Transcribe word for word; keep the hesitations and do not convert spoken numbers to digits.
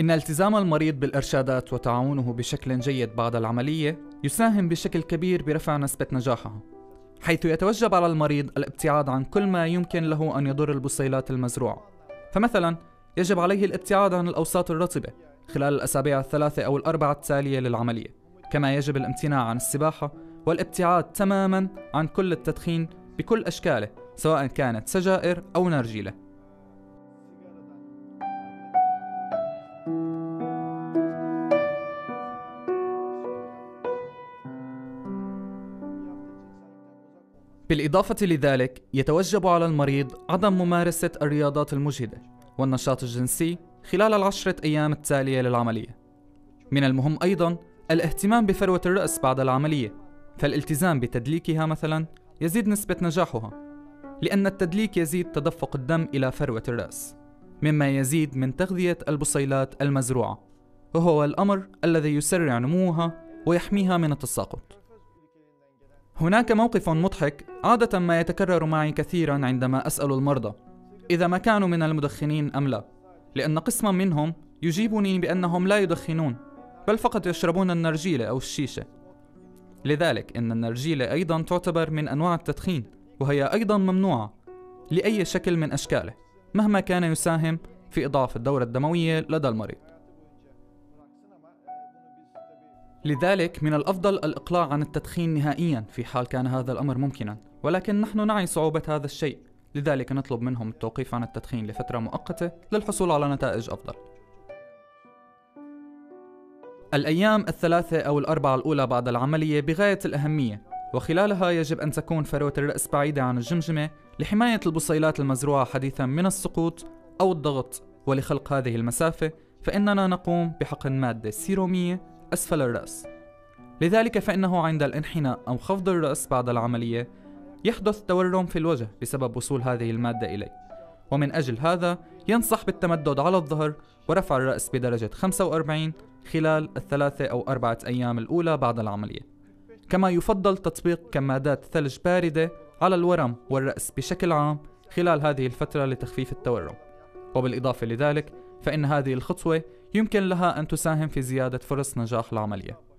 إن التزام المريض بالإرشادات وتعاونه بشكل جيد بعد العملية يساهم بشكل كبير برفع نسبة نجاحها، حيث يتوجب على المريض الابتعاد عن كل ما يمكن له أن يضر البصيلات المزروعة. فمثلا يجب عليه الابتعاد عن الأوساط الرطبة خلال الأسابيع الثلاثة أو الأربعة التالية للعملية، كما يجب الامتناع عن السباحة والابتعاد تماما عن كل التدخين بكل أشكاله، سواء كانت سجائر أو نرجيلة. بالإضافة لذلك يتوجب على المريض عدم ممارسة الرياضات المجهدة والنشاط الجنسي خلال العشرة أيام التالية للعملية. من المهم أيضاً الاهتمام بفروة الرأس بعد العملية، فالالتزام بتدليكها مثلاً يزيد نسبة نجاحها، لأن التدليك يزيد تدفق الدم إلى فروة الرأس، مما يزيد من تغذية البصيلات المزروعة، وهو الأمر الذي يسرع نموها ويحميها من التساقط. هناك موقف مضحك عادة ما يتكرر معي كثيراً عندما أسأل المرضى إذا ما كانوا من المدخنين أم لا، لأن قسماً منهم يجيبني بأنهم لا يدخنون، بل فقط يشربون النرجيلة أو الشيشة. لذلك إن النرجيلة أيضاً تعتبر من أنواع التدخين، وهي أيضاً ممنوعة لأي شكل من أشكاله، مهما كان يساهم في إضعاف الدورة الدموية لدى المريض. لذلك من الأفضل الإقلاع عن التدخين نهائياً في حال كان هذا الأمر ممكناً، ولكن نحن نعي صعوبة هذا الشيء، لذلك نطلب منهم التوقيف عن التدخين لفترة مؤقتة للحصول على نتائج أفضل. الأيام الثلاثة أو الأربعة الأولى بعد العملية بغاية الأهمية، وخلالها يجب أن تكون فروة الرأس بعيدة عن الجمجمة لحماية البصيلات المزروعة حديثاً من السقوط أو الضغط، ولخلق هذه المسافة فإننا نقوم بحقن مادة سيرومية أسفل الرأس. لذلك فإنه عند الانحناء أو خفض الرأس بعد العملية يحدث تورم في الوجه بسبب وصول هذه المادة إليه، ومن أجل هذا ينصح بالتمدد على الظهر ورفع الرأس بدرجة خمسة وأربعين خلال الثلاثة أو أربعة أيام الأولى بعد العملية. كما يفضل تطبيق كمادات ثلج باردة على الورم والرأس بشكل عام خلال هذه الفترة لتخفيف التورم. وبالإضافة لذلك فإن هذه الخطوة يمكن لها أن تساهم في زيادة فرص نجاح العملية.